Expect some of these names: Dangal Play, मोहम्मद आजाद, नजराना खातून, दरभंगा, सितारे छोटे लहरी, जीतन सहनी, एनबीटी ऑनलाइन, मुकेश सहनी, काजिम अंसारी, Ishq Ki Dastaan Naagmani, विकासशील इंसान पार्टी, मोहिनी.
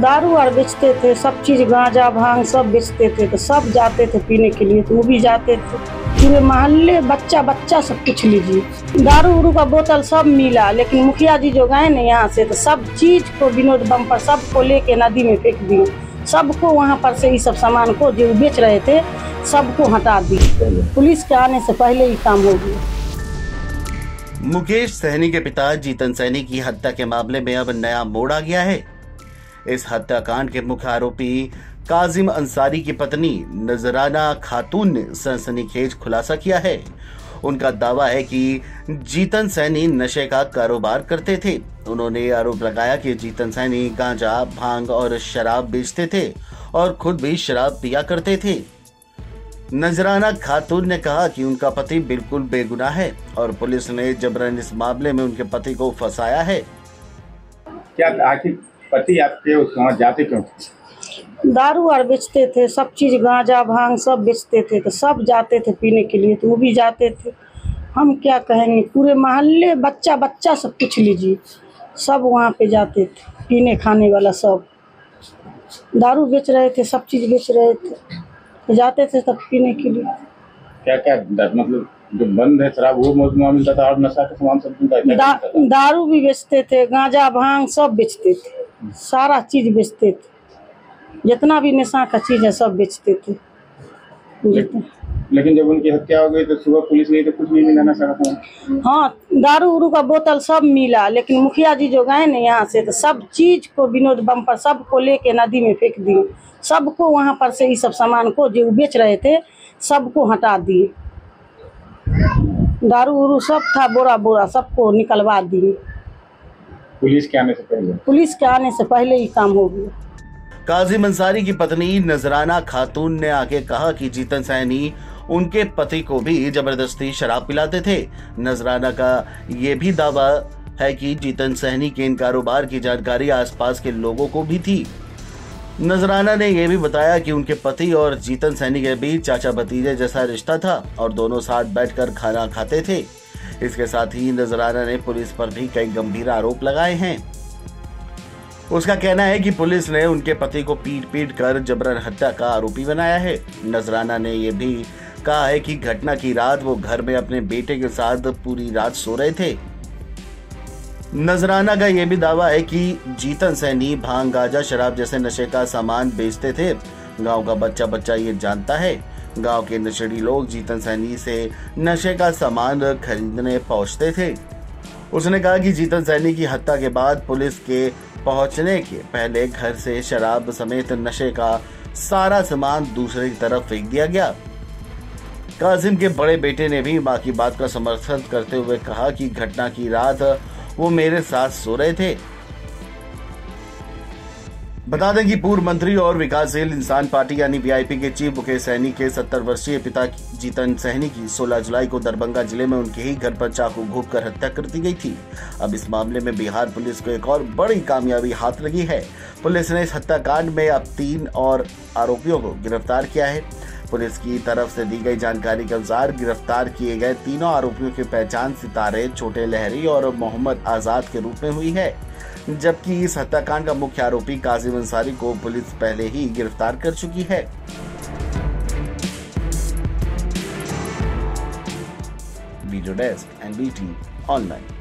दारू और बेचते थे, सब चीज़, गांजा भांग सब बेचते थे। तो सब जाते थे पीने के लिए, तो वो भी जाते थे। पूरे मोहल्ले बच्चा बच्चा सब कुछ लीजिए, दारू उरू का बोतल सब मिला। लेकिन मुखिया जी जो गए ना यहाँ से, तो सब चीज़ को विनोद बम पर सबको लेके नदी में फेंक दिए। सबको वहाँ पर से ये सब सामान को जो बेच रहे थे सबको हटा दिए। पुलिस के आने से पहले ही काम हो गया। मुकेश सहनी के पिता जीतन सहनी की हत्या के मामले में अब नया मोड़ आ गया है। इस हत्याकांड के मुख्य आरोपी काजिम अंसारी की पत्नी नजराना खातून ने सनसनीखेज खुलासा किया है। उनका दावा है कि जीतन सहनी नशे का कारोबार करते थे। उन्होंने आरोप लगाया कि जीतन सहनी गांजा, भांग और शराब बेचते थे और खुद भी शराब पिया करते थे। नजराना खातून ने कहा कि उनका पति बिल्कुल बेगुनाह है और पुलिस ने जबरन इस मामले में उनके पति को फंसाया है। क्या आखिर पति आपके उस वहाँ जाते क्यों? दारू और बेचते थे, सब चीज़, गांजा भांग सब बेचते थे। तो सब जाते थे पीने के लिए, तो वो भी जाते थे। हम क्या कहेंगे, पूरे मोहल्ले बच्चा बच्चा सब कुछ लीजिए, सब वहाँ पे जाते थे। पीने खाने वाला सब दारू बेच रहे थे, सब चीज़ बेच रहे थे, तो जाते थे सब पीने के लिए। क्या क्या मतलब जो बंद है शराब वो मिलता था और नशा के सामान सब मिलता था? दारू भी बेचते थे, गांजा भांग सब बेचते थे, सारा चीज़ बेचते थे, जितना भी नशा का चीज़ है सब बेचते थे। लेकिन जब उनकी हत्या हो गई तो सुबह पुलिस गई तो कुछ नहीं मिला ना सका था। हाँ, दारू उरू का बोतल सब मिला। लेकिन मुखिया जी जो गए ना यहाँ से, तो सब चीज़ को विनोद बम पर सबको लेके नदी में फेंक दिए। सबको वहाँ पर से ये सब सामान को जो बेच रहे थे सबको हटा दिए। दारू उरू सब था, बोरा बोरा सबको निकलवा दिए। पुलिस के आने से पहले ही काम हो गया। काजिम अंसारी की पत्नी नजराना खातून ने आगे कहा कि जीतन सहनी उनके पति को भी जबरदस्ती शराब पिलाते थे। नजराना का ये भी दावा है कि जीतन सहनी के इन कारोबार की जानकारी आसपास के लोगों को भी थी। नजराना ने यह भी बताया कि उनके पति और जीतन सहनी के बीच चाचा भतीजे जैसा रिश्ता था और दोनों साथ बैठकर खाना खाते थे। इसके साथ ही नजराना ने पुलिस पर भी कई गंभीर आरोप लगाए हैं। उसका कहना है कि पुलिस ने उनके पति को पीट पीट कर जबरन हत्या का आरोपी बनाया है। नजराना ने यह भी कहा है कि घटना की रात वो घर में अपने बेटे के साथ पूरी रात सो रहे थे। नजराना का यह भी दावा है कि जीतन सहनी भांग, गांजा, शराब जैसे नशे का सामान बेचते थे। गांव का बच्चा बच्चा ये जानता है। गांव के नशेड़ी लोग जीतन सहनी से नशे का सामान खरीदने पहुंचते थे। उसने कहा कि जीतन सहनी की हत्या के बाद पुलिस के पहुंचने के पहले घर से शराब समेत नशे का सारा सामान दूसरे की तरफ फेंक दिया गया। काजिम के बड़े बेटे ने भी मां की बात का समर्थन करते हुए कहा कि घटना की रात वो मेरे साथ सो रहे थे। बता दें कि पूर्व मंत्री और विकासशील इंसान पार्टी यानी वीआईपी के चीफ मुकेश सहनी के 70 वर्षीय पिता जीतन सहनी की 16 जुलाई को दरभंगा जिले में उनके ही घर पर चाकू घोंपकर हत्या कर दी गई थी। अब इस मामले में बिहार पुलिस को एक और बड़ी कामयाबी हाथ लगी है। पुलिस ने इस हत्याकांड में अब 3 और आरोपियों को गिरफ्तार किया है। पुलिस की तरफ से दी गई जानकारी के अनुसार गिरफ्तार किए गए तीनों आरोपियों की पहचान सितारे, छोटे लहरी और मोहम्मद आजाद के रूप में हुई है, जबकि इस हत्याकांड का मुख्य आरोपी काजिम अंसारी को पुलिस पहले ही गिरफ्तार कर चुकी है। Video desk, एनबीटी ऑनलाइन।